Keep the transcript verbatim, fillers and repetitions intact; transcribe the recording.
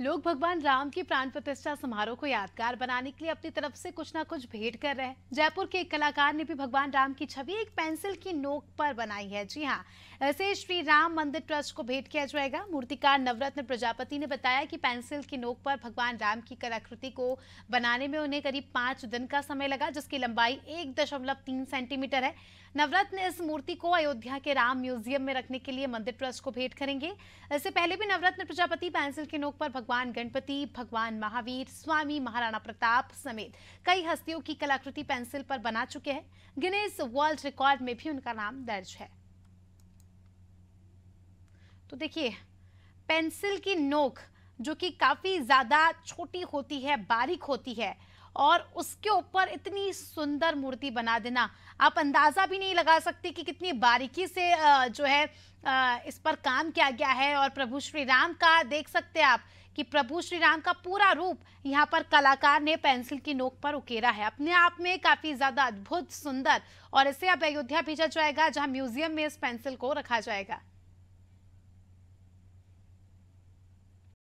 लोग भगवान राम की प्राण प्रतिष्ठा समारोह को यादगार बनाने के लिए अपनी तरफ से कुछ ना कुछ भेंट कर रहे हैं। जयपुर के एक कलाकार ने भी भगवान राम की छवि एक पेंसिल की नोक पर बनाई है। जी हाँ, ऐसे श्री राम मंदिर ट्रस्ट को भेंट किया जाएगा। मूर्तिकार नवरत्न प्रजापति ने बताया कि पेंसिल की नोक पर भगवान राम की कलाकृति को बनाने में उन्हें करीब पाँच दिन का समय लगा, जिसकी लंबाई एक दशमलव तीन सेंटीमीटर है। नवरत्न इस मूर्ति को अयोध्या के राम म्यूजियम में रखने के लिए मंदिर ट्रस्ट को भेंट करेंगे। इससे पहले भी नवरत्न प्रजापति पेंसिल की नोक पर भगवान गणपति, भगवान महावीर, स्वामी महाराणा प्रताप समेत कई हस्तियों की कलाकृति पेंसिल पर बना चुके हैं। गिनीज वर्ल्ड रिकॉर्ड में भी उनका नाम दर्ज है। तो देखिए, पेंसिल की नोक जो कि काफी ज्यादा छोटी होती है, बारीक होती है, और उसके ऊपर इतनी सुंदर मूर्ति बना देना, आप अंदाजा भी नहीं लगा सकते कि कितनी बारीकी से जो है इस पर काम किया गया है। और प्रभु श्री राम का देख सकते हैं आप कि प्रभु श्री राम का पूरा रूप यहाँ पर कलाकार ने पेंसिल की नोक पर उकेरा है। अपने आप में काफी ज्यादा अद्भुत, सुंदर, और इसे अब अयोध्या भेजा जाएगा, जहाँ म्यूजियम में इस पेंसिल को रखा जाएगा।